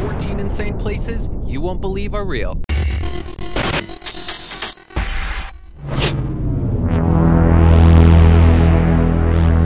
14 insane places you won't believe are real.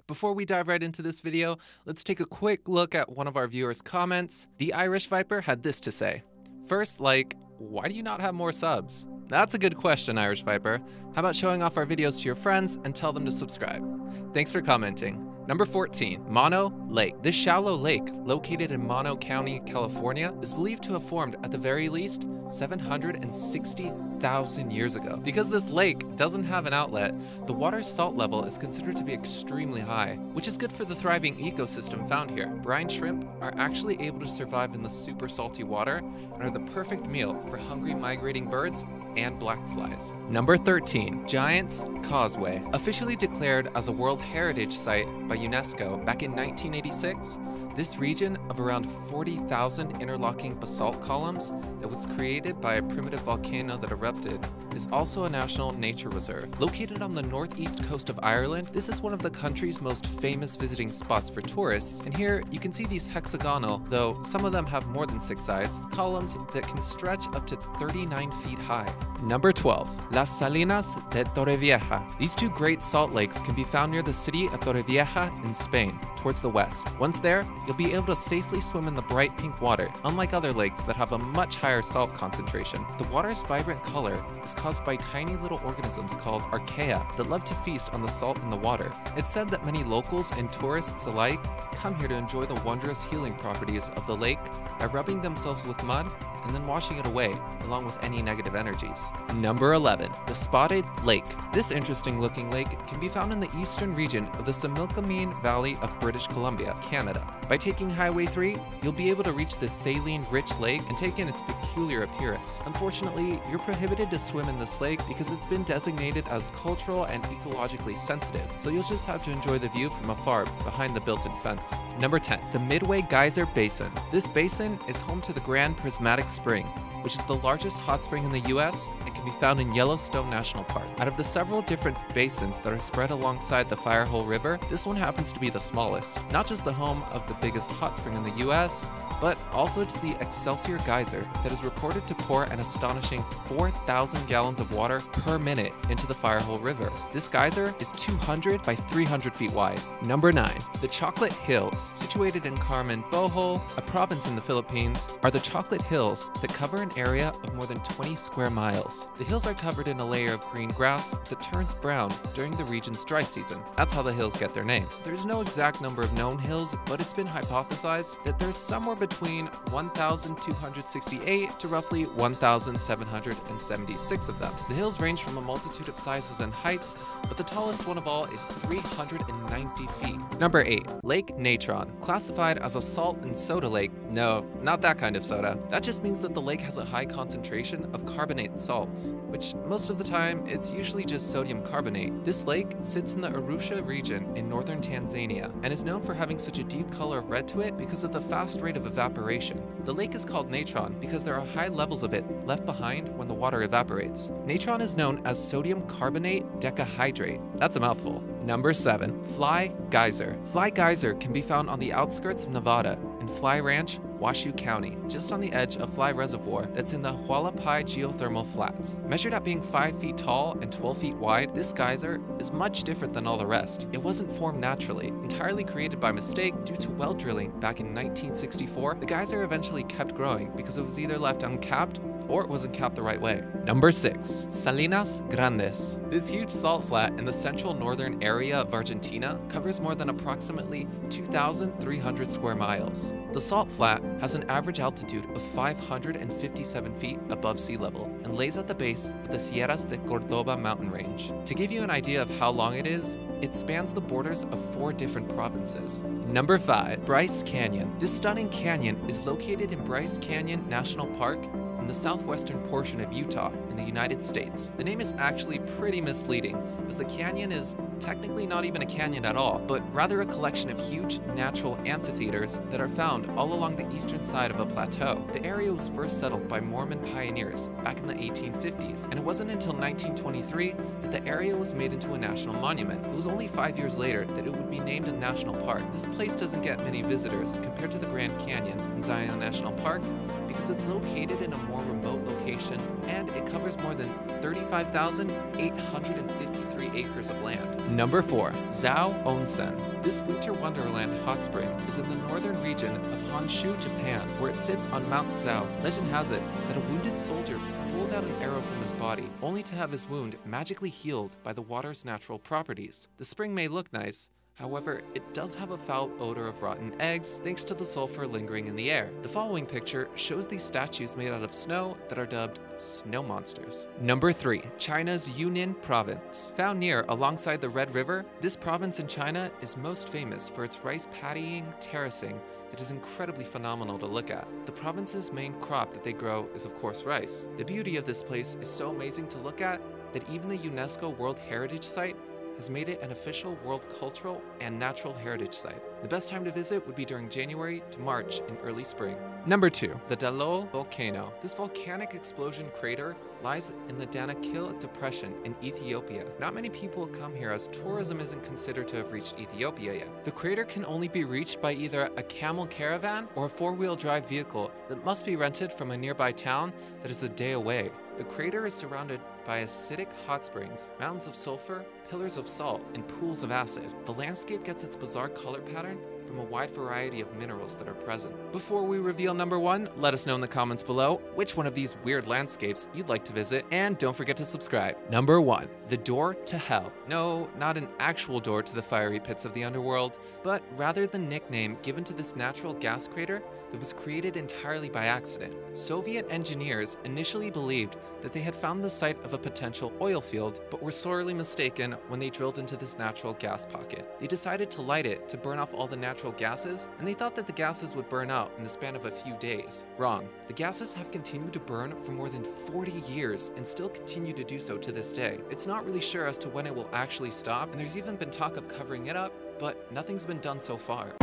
Before we dive right into this video, let's take a quick look at one of our viewers' comments. The Irish Viper had this to say. First, why do you not have more subs? That's a good question, Irish Viper. How about showing off our videos to your friends and tell them to subscribe? Thanks for commenting. Number 14, Mono Lake. This shallow lake, located in Mono County, California, is believed to have formed at the very least 760,000 years ago. Because this lake doesn't have an outlet, the water's salt level is considered to be extremely high, which is good for the thriving ecosystem found here. Brine shrimp are actually able to survive in the super salty water and are the perfect meal for hungry migrating birds and black flies. Number 13, Giant's Causeway. Officially declared as a World Heritage Site by UNESCO back in 1986, this region of around 40,000 interlocking basalt columns that was created by a primitive volcano that erupted is also a national nature reserve. Located on the northeast coast of Ireland, this is one of the country's most famous visiting spots for tourists, and here you can see these hexagonal, though some of them have more than 6 sides, columns that can stretch up to 39 feet high. Number 12, Las Salinas de Torrevieja. These two great salt lakes can be found near the city of Torrevieja in Spain, towards the west. Once there, you'll be able to safely swim in the bright pink water, unlike other lakes that have a much higher salt concentration. The water's vibrant color is caused by tiny little organisms called archaea that love to feast on the salt in the water. It's said that many locals and tourists alike come here to enjoy the wondrous healing properties of the lake by rubbing themselves with mud and then washing it away, along with any negative energies. Number 11, the Spotted Lake. This interesting looking lake can be found in the eastern region of the Similkameen Valley of British Columbia, Canada. By taking Highway 3, you'll be able to reach this saline rich lake and take in its peculiar appearance. Unfortunately, you're prohibited to swim in this lake because it's been designated as cultural and ecologically sensitive, so you'll just have to enjoy the view from afar behind the built-in fence. Number 10, the Midway Geyser Basin. This basin is home to the Grand Prismatic Spring, which is the largest hot spring in the US and can be found in Yellowstone National Park. Out of the several different basins that are spread alongside the Firehole River, this one happens to be the smallest. Not just the home of the biggest hot spring in the US, but also to the Excelsior Geyser that is reported to pour an astonishing 4,000 gallons of water per minute into the Firehole River. This geyser is 200 by 300 feet wide. Number 9, the Chocolate Hills. Situated in Carmen, Bohol, a province in the Philippines, are the Chocolate Hills that cover an area of more than 20 square miles. The hills are covered in a layer of green grass that turns brown during the region's dry season. That's how the hills get their name. There's no exact number of known hills, but it's been hypothesized that there's somewhere between 1,268 to roughly 1,776 of them. The hills range from a multitude of sizes and heights, but the tallest one of all is 390 feet. Number 8, Lake Natron. Classified as a salt and soda lake. No, not that kind of soda. That just means that the lake has a high concentration of carbonate salts, which most of the time it's usually just sodium carbonate. This lake sits in the Arusha region in northern Tanzania and is known for having such a deep color of red to it because of the fast rate of evaporation. The lake is called natron because there are high levels of it left behind when the water evaporates. Natron is known as sodium carbonate decahydrate. That's a mouthful. Number 7, Fly Geyser. Fly Geyser can be found on the outskirts of Nevada in Fly Ranch, Washoe County, just on the edge of Fly Reservoir that's in the Hualapai Geothermal Flats. Measured at being 5 feet tall and 12 feet wide, this geyser is much different than all the rest. It wasn't formed naturally, entirely created by mistake due to well drilling back in 1964. The geyser eventually kept growing because it was either left uncapped or it wasn't capped the right way. Number 6, Salinas Grandes. This huge salt flat in the central northern area of Argentina covers more than approximately 2,300 square miles. The salt flat has an average altitude of 557 feet above sea level and lays at the base of the Sierras de Córdoba mountain range. To give you an idea of how long it is, it spans the borders of 4 different provinces. Number 5, Bryce Canyon. This stunning canyon is located in Bryce Canyon National Park in the southwestern portion of Utah in the United States. The name is actually pretty misleading, as the canyon is technically not even a canyon at all, but rather a collection of huge natural amphitheaters that are found all along the eastern side of a plateau. The area was first settled by Mormon pioneers back in the 1850s, and it wasn't until 1923 that the area was made into a national monument. It was only 5 years later that it would be named a national park. This place doesn't get many visitors compared to the Grand Canyon and Zion National Park because it's located in a more remote location and it covers more than 35,853 acres of land. Number 4. Zao Onsen. This winter wonderland hot spring is in the northern region of Honshu, Japan, where it sits on Mount Zao. Legend has it that a wounded soldier pulled out an arrow from his body, only to have his wound magically healed by the water's natural properties. The spring may look nice, however, it does have a foul odor of rotten eggs thanks to the sulfur lingering in the air. The following picture shows these statues made out of snow that are dubbed snow monsters. Number 3. China's Yunnan Province. Found near alongside the Red River, this province in China is most famous for its rice paddying terracing that is incredibly phenomenal to look at. The province's main crop that they grow is of course rice. The beauty of this place is so amazing to look at that even the UNESCO World Heritage Site has made it an official World Cultural and Natural Heritage Site. The best time to visit would be during January to March in early spring. Number 2. The Dalool Volcano. This volcanic explosion crater lies in the Danakil Depression in Ethiopia. Not many people come here as tourism isn't considered to have reached Ethiopia yet. The crater can only be reached by either a camel caravan or a four-wheel drive vehicle that must be rented from a nearby town that is a day away. The crater is surrounded by acidic hot springs, mountains of sulfur, pillars of salt, and pools of acid. The landscape gets its bizarre color pattern from a wide variety of minerals that are present. Before we reveal number 1, let us know in the comments below which one of these weird landscapes you'd like to visit, and don't forget to subscribe. Number 1, the door to hell. No, not an actual door to the fiery pits of the underworld, but rather the nickname given to this natural gas crater that was created entirely by accident. Soviet engineers initially believed that they had found the site of a potential oil field, but were sorely mistaken when they drilled into this natural gas pocket. They decided to light it to burn off all the natural gases, and they thought that the gases would burn out in the span of a few days. Wrong. The gases have continued to burn for more than 40 years and still continue to do so to this day. It's not really sure as to when it will actually stop, and there's even been talk of covering it up, but nothing's been done so far.